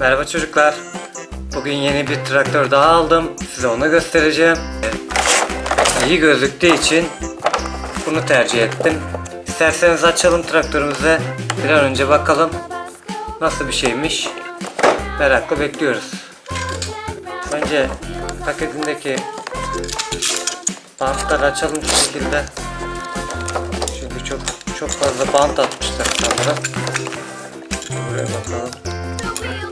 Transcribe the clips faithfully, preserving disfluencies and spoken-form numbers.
Merhaba çocuklar. Bugün yeni bir traktör daha aldım. Size onu göstereceğim. İyi gözüktüğü için bunu tercih ettim. İsterseniz açalım traktörümüze. Bir an önce bakalım nasıl bir şeymiş. Merakla bekliyoruz. Önce paketindeki bantları açalım bu şekilde. Çünkü çok çok fazla bant atmışlar sanırım. Buraya bakalım. Evet.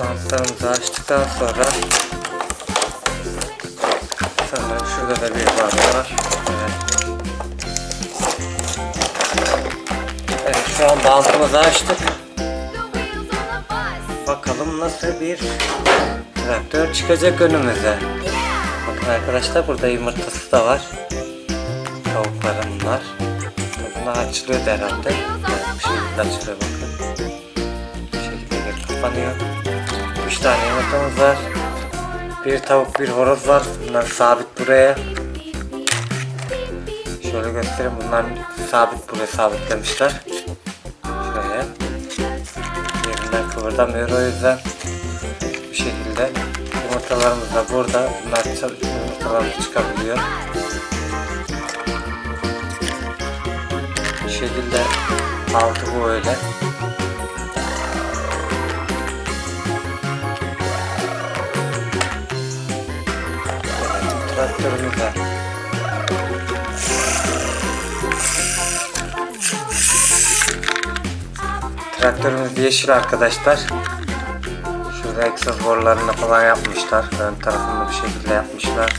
Bantlarımızı açtıktan sonra sanırım şurada da bir bant var. Evet. Evet, şu an bantımızı açtık. Bakalım nasıl bir traktör çıkacak önümüze. Bakın arkadaşlar, burada yumurtası da var. Tavukları bunlar. Bunlar açılıyor herhalde. Bu şekilde açılıyor, bakın. Bu şekilde kapanıyor. üç tane yumurtamız var. Bir tavuk, bir horoz var. Bunlar sabit buraya. Şöyle göstereyim. Bunlar sabit buraya sabitlemişler. Şöyle. Yerinden kıvırdamıyor, o yüzden. Bu şekilde. Yumurtalarımız da burada. Bunlar yumurtalarımız çıkabiliyor. Bu şekilde. Altı bu öyle. Evet, traktörümüz var. Traktörümüz yeşil arkadaşlar. Şurada egzoz borularını falan yapmışlar. Ön tarafında bir şekilde yapmışlar.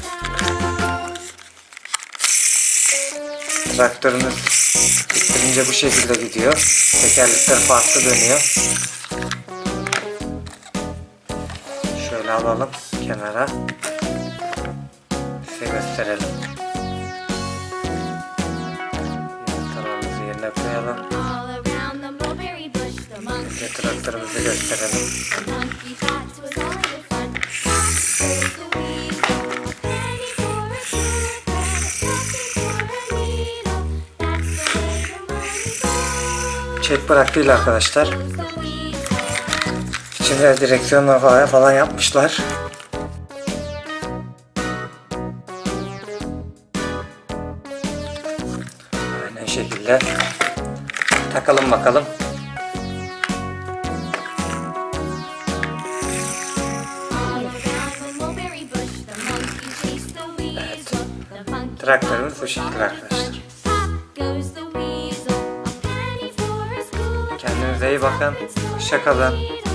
Traktörümüz bitirince bu şekilde gidiyor. Tekerlekler farklı dönüyor. Şöyle alalım kenara. Size gösterelim. Yumurtalarımızı yerine koyalım. Ve traktörümüzü gösterelim. Çek bıraktığıyla arkadaşlar. İçinde direksiyonlar falan yapmışlar. Aynen şekilde. Takalım bakalım. Traktörümüz bu şekilde arkadaşlar. Kendinize iyi bakın. Hoşça kalın.